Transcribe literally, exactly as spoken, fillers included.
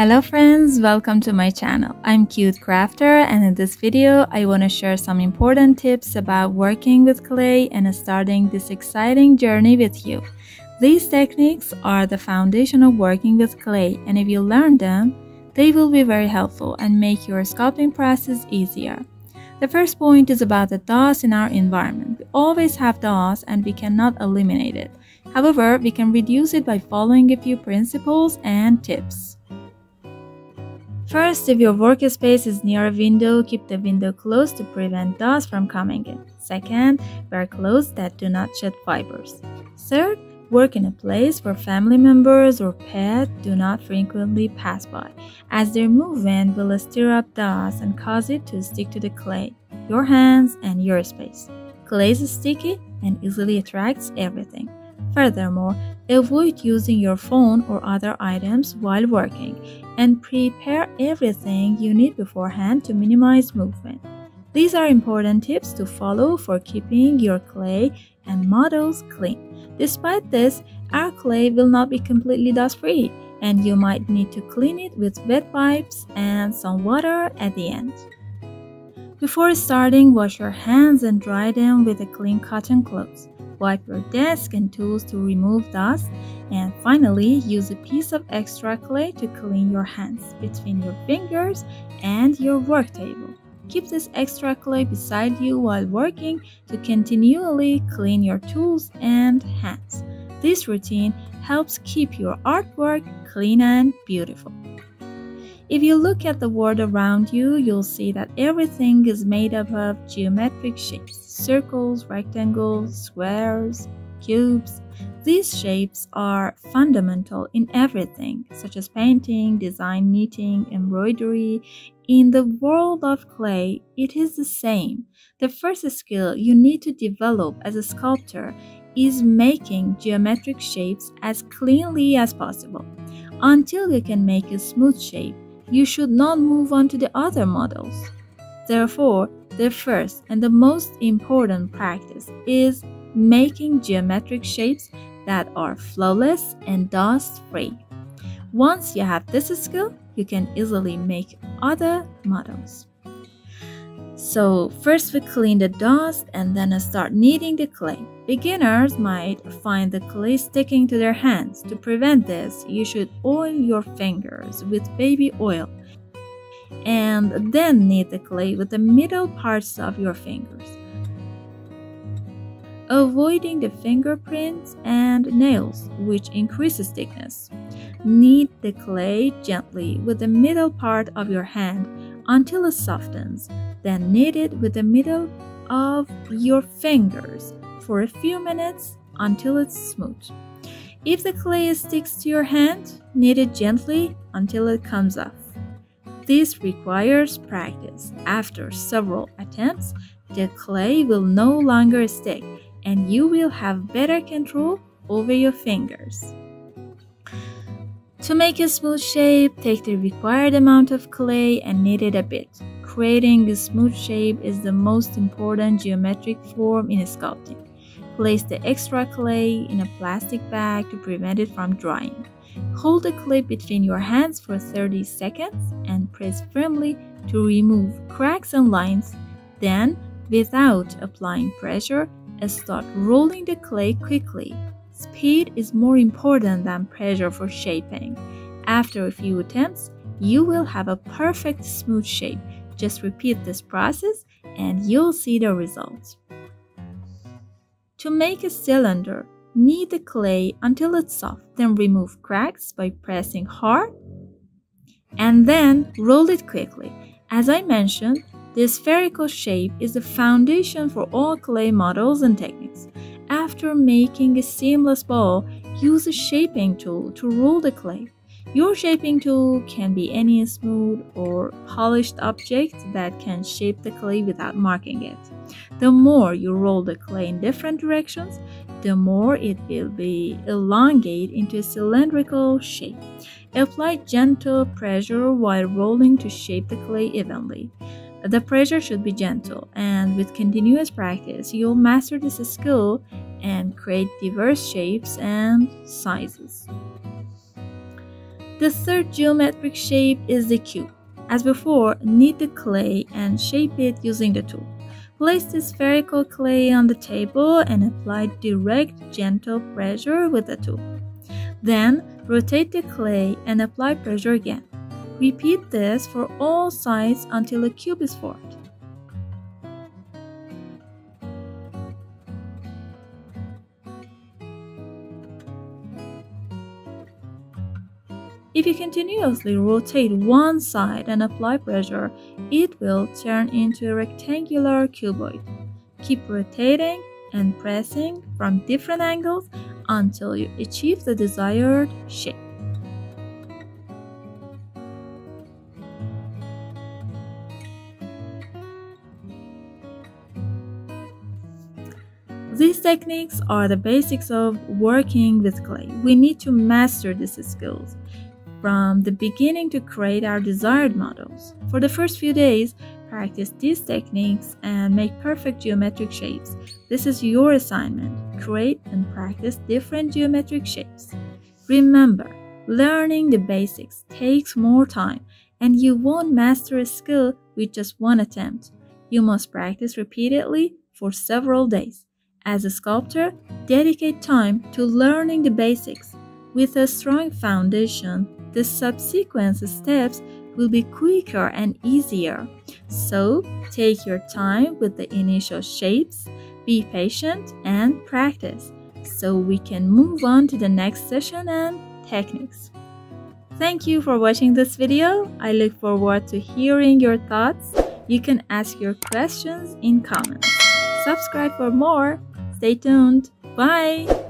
Hello friends, welcome to my channel. I'm Cute Crafter, and in this video I want to share some important tips about working with clay and starting this exciting journey with you. These techniques are the foundation of working with clay, and if you learn them, they will be very helpful and make your sculpting process easier. The first point is about the dust in our environment. We always have dust and we cannot eliminate it. However, we can reduce it by following a few principles and tips. First, if your workspace is near a window, keep the window closed to prevent dust from coming in. Second, wear clothes that do not shed fibers. Third, work in a place where family members or pets do not frequently pass by, as their movement will stir up dust and cause it to stick to the clay, your hands, and your space. Clay is sticky and easily attracts everything. Furthermore, avoid using your phone or other items while working, and prepare everything you need beforehand to minimize movement. These are important tips to follow for keeping your clay and models clean. Despite this, our clay will not be completely dust-free, and you might need to clean it with wet wipes and some water at the end. Before starting, wash your hands and dry them with a clean cotton cloth. Wipe your desk and tools to remove dust, and finally use a piece of extra clay to clean your hands between your fingers and your work table. Keep this extra clay beside you while working to continually clean your tools and hands. This routine helps keep your artwork clean and beautiful. If you look at the world around you, you'll see that everything is made up of geometric shapes: circles, rectangles, squares, cubes. These shapes are fundamental in everything, such as painting, design, knitting, embroidery. In the world of clay, it is the same. The first skill you need to develop as a sculptor is making geometric shapes as cleanly as possible. Until you can make a smooth shape, you should not move on to the other models. Therefore, the first and the most important practice is making geometric shapes that are flawless and dust-free. Once you have this skill, you can easily make other models. So first we clean the dust and then start kneading the clay. Beginners might find the clay sticking to their hands. To prevent this, you should oil your fingers with baby oil and then knead the clay with the middle parts of your fingers, avoiding the fingerprints and nails, which increases thickness. Knead the clay gently with the middle part of your hand until it softens, then knead it with the middle of your fingers for a few minutes until it's smooth. If the clay sticks to your hand, knead it gently until it comes off. This requires practice. After several attempts, the clay will no longer stick, and you will have better control over your fingers. To make a smooth shape, take the required amount of clay and knead it a bit. Creating a smooth shape is the most important geometric form in sculpting. Place the extra clay in a plastic bag to prevent it from drying. Hold the clay between your hands for thirty seconds and press firmly to remove cracks and lines. Then, without applying pressure, start rolling the clay quickly. Speed is more important than pressure for shaping. After a few attempts, you will have a perfect smooth shape. Just repeat this process and you'll see the results. To make a cylinder, knead the clay until it's soft, then remove cracks by pressing hard, and then roll it quickly. As I mentioned, this spherical shape is the foundation for all clay models and techniques. After making a seamless ball, use a shaping tool to roll the clay. Your shaping tool can be any smooth or polished object that can shape the clay without marking it. The more you roll the clay in different directions, the more it will be elongated into a cylindrical shape. Apply gentle pressure while rolling to shape the clay evenly. The pressure should be gentle, and with continuous practice, you'll master this skill and create diverse shapes and sizes. The third geometric shape is the cube. As before, knead the clay and shape it using the tool. Place the spherical clay on the table and apply direct, gentle pressure with the tool. Then, rotate the clay and apply pressure again. Repeat this for all sides until a cube is formed. If you continuously rotate one side and apply pressure, it will turn into a rectangular cuboid. Keep rotating and pressing from different angles until you achieve the desired shape. These techniques are the basics of working with clay. We need to master these skills from the beginning to create our desired models. For the first few days, practice these techniques and make perfect geometric shapes. This is your assignment. Create and practice different geometric shapes. Remember, learning the basics takes more time, and you won't master a skill with just one attempt. You must practice repeatedly for several days. As a sculptor, dedicate time to learning the basics. With a strong foundation, the subsequent steps will be quicker and easier. So, take your time with the initial shapes, be patient and practice, so we can move on to the next session and techniques. Thank you for watching this video. I look forward to hearing your thoughts. You can ask your questions in comments. Subscribe for more. Stay tuned. Bye!